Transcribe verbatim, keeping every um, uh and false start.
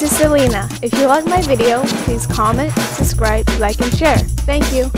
This is Selena. If you like my video, please comment, subscribe, like, and share. Thank you.